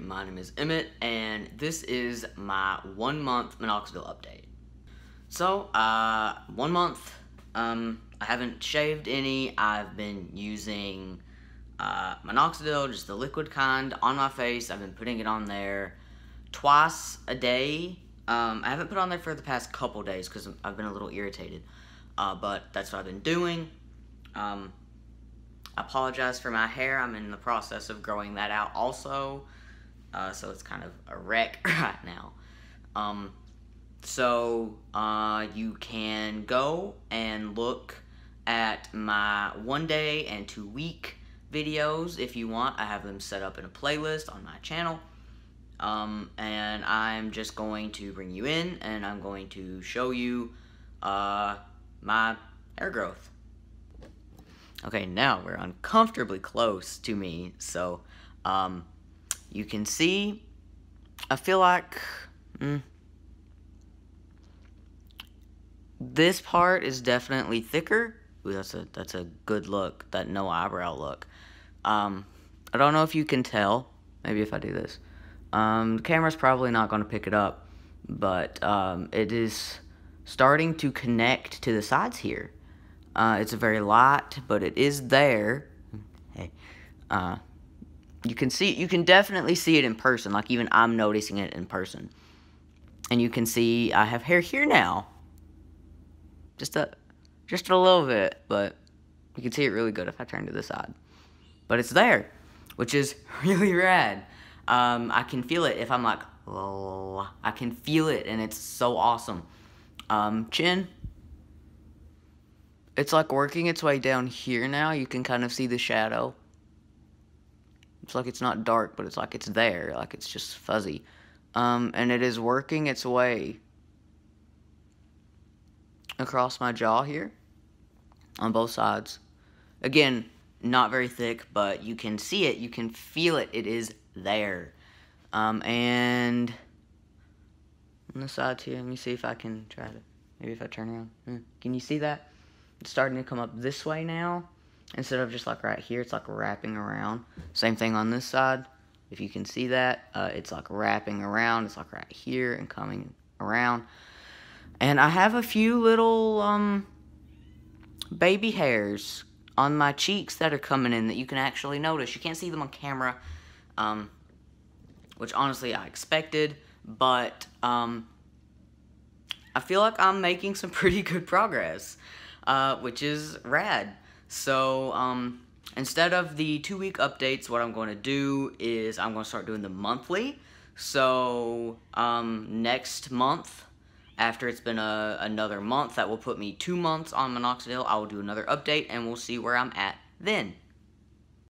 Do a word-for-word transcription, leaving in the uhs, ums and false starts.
my name is Emmett, and this is my one month Minoxidil update. So, uh, one month, um, I haven't shaved any. I've been using, uh, Minoxidil, just the liquid kind, on my face. I've been putting it on there twice a day. Um, I haven't put it on there for the past couple days because I've been a little irritated, uh, but that's what I've been doing. Um, I apologize for my hair. I'm in the process of growing that out also, uh, so it's kind of a wreck right now. Um, so uh, you can go and look at my one day and two week videos if you want. I have them set up in a playlist on my channel, um, and I'm just going to bring you in and I'm going to show you uh, my hair growth. Okay, now we're uncomfortably close to me, so um, you can see, I feel like mm, this part is definitely thicker. Ooh, that's a that's a good look, that no eyebrow look. Um, I don't know if you can tell. Maybe if I do this, um, the camera's probably not going to pick it up, but um, it is starting to connect to the sides here. Uh, it's very light, but it is there. Hey, uh, you can see, you can definitely see it in person. Like, even I'm noticing it in person. And you can see I have hair here now. Just a, just a little bit, but you can see it really good if I turn to the side. But it's there, which is really rad. Um, I can feel it if I'm like, oh, I can feel it, and it's so awesome. Um, chin. It's like working its way down here now. You can kind of see the shadow. It's like it's not dark, but it's like it's there. Like it's just fuzzy. Um, and it is working its way across my jaw here on both sides. Again, not very thick, but you can see it. You can feel it. It is there. Um, and on the sides here, let me see if I can try to, maybe if I turn around. Can you see that? It's starting to come up this way now. Instead of just like right here, it's like wrapping around. Same thing on this side. If you can see that, uh, it's like wrapping around. It's like right here and coming around. And I have a few little um, baby hairs on my cheeks that are coming in that you can actually notice. You can't see them on camera, um, which honestly I expected, but um, I feel like I'm making some pretty good progress. Uh, which is rad. So, um, instead of the two-week updates, what I'm going to do is I'm going to start doing the monthly. So, um, next month, after it's been a, another month, that will put me two months on Minoxidil. I will do another update, and we'll see where I'm at then.